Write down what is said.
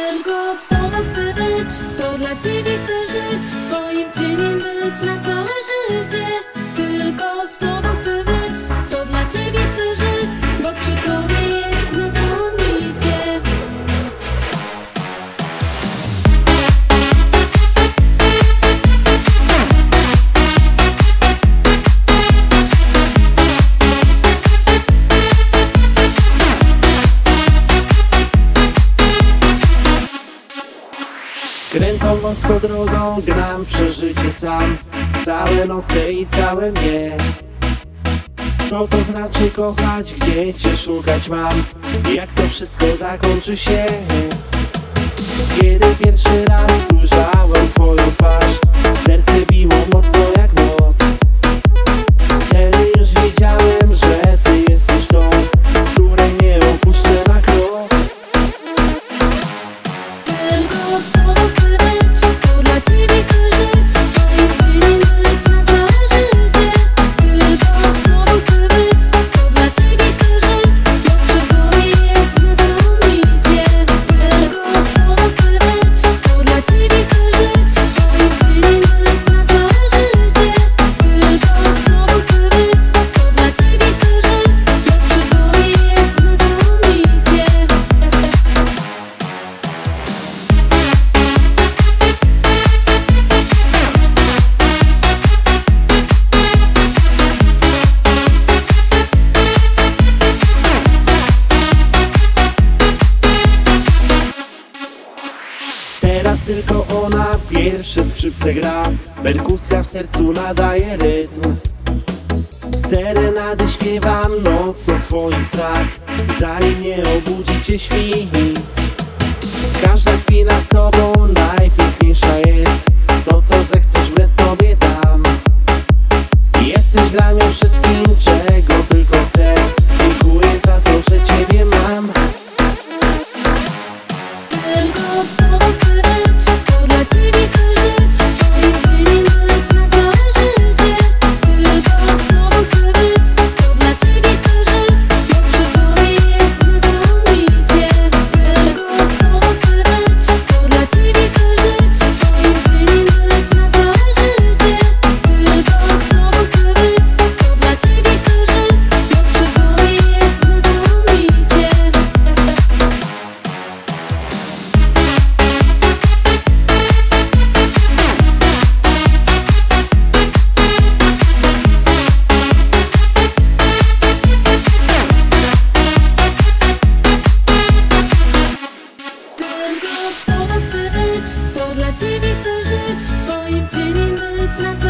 Kochałem go, z tobą chcę być, to dla ciebie chcę żyć, twoim cieniem być na całe życie. Tylko z tobą chcę być, to dla ciebie chcę żyć, bo przy tobie jest znakomicie. Krętą wąską drogą gnam przez życie sam, całe noce i całe mnie. Co to znaczy kochać, gdzie cię szukać mam, jak to wszystko zakończy się? Kiedy pierwszy raz słyszałem twoją twarz, serce biło mocno jak młot. Wtedy już wiedziałem, że ty jesteś tą, której nie opuszczę na krok. Tylko z tobą chcę być, to dla ciebie chcę żyć, twoim cieniem być na całe życie. Tylko z tobą chcę być, to dla ciebie chcę żyć, bo przy tobie jest znakomicie. Tylko z tobą chcę być, to dla ciebie chcę żyć, twoim cieniem być na całe życie. Tylko z tobą chcę być, to dla ciebie chcę żyć, bo przy tobie jest znakomicie. Teraz tylko ona pierwsze skrzypce gra, perkusja w sercu nadaje rytm. Serenady śpiewam nocą w twoich snach, zanim nie obudzi cię świt. Każda chwila z tobą najpiękniejsza jest, to co zechcesz wnet tobie dam. Jesteś dla mnie wszystkim, czego tylko chcę, dziękuję za to, że ciebie mam. Tylko z tobą chcę być, to dla ciebie chcę żyć, twoim cieniem być na całe życie. Tylko z tobą chcę być, to dla ciebie chcę żyć, bo przy tobie jest znakomicie. Tylko z tobą chcę być, to dla ciebie chcę żyć, twoim cieniem być na całe życie. Tylko z tobą chcę być, to dla ciebie chcę żyć, bo przy tobie jest znakomicie. Tylko z tobą chcę być, to dla ciebie chcę żyć, twoim cieniem być na całe życie.